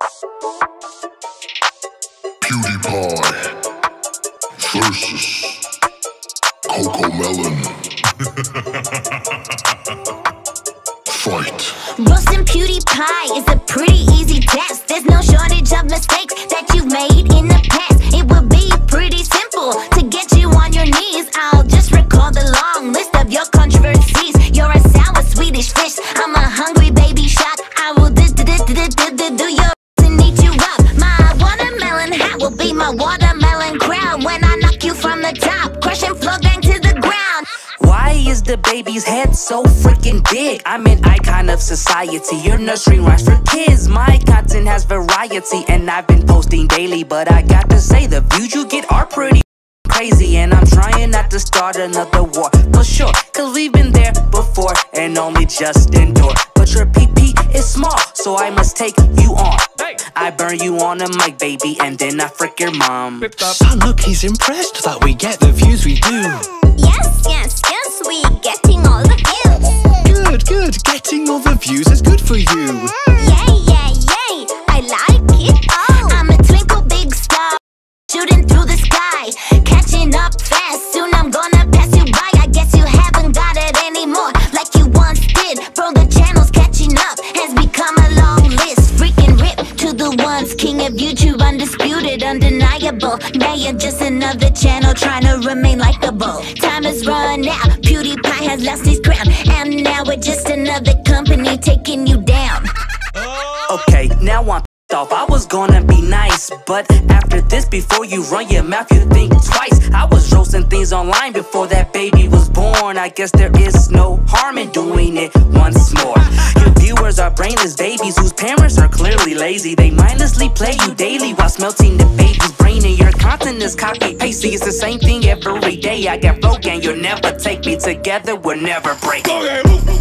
PewDiePie versus Cocomelon. Fight. Roasting PewDiePie is a pretty easy task. There's no shortage of mistakes that you've made in the past. It would be pretty simple to get you on your knees. I'll just recall the long list of your controversies. You're a sour Swedish fish, I'm a hungry baby shark. I will do your and eat you up. My watermelon hat will be my watermelon crown. When I knock you from the top, crush and floor bang to the ground. Why is the baby's head so freaking big? I'm an icon of society, your nursery rhymes for kids. My content has variety and I've been posting daily, but I got to say the views you get are pretty crazy. And I'm trying not to start another war, for sure, cause we've been there before and only just endure. But your PP is small, so I must take you on. I burn you on a mic, baby, and then I frick your mom. Son, look, he's impressed that we get the views we do. Yes, we getting all the views. Good, getting all the views is good for you. Yay, I like it all. I'm a twinkle big star, shooting through the sky, catching up fast, soon I'm gonna pass you by. I guess you haven't got it anymore, like you once did. Bro, the channel's catching up, has become a long list. Freaking rip to the ones, king of YouTube, undisputed, undeniable. Now you're just another channel trying to remain likeable. Time has run out, PewDiePie has lost his crown, and now we're just another company taking you down. Okay, now I'm off. I was gonna be nice, but after this, before you run your mouth, you think twice. I was roasting things online before that baby was born. I guess there is no harm in doing it once more. Your viewers are brainless babies whose parents are clearly lazy. They mindlessly play you daily while smelting the baby's brain. And your content is copy pasty, it's the same thing every day. I got broke and you'll never take me, together we'll never break. Okay.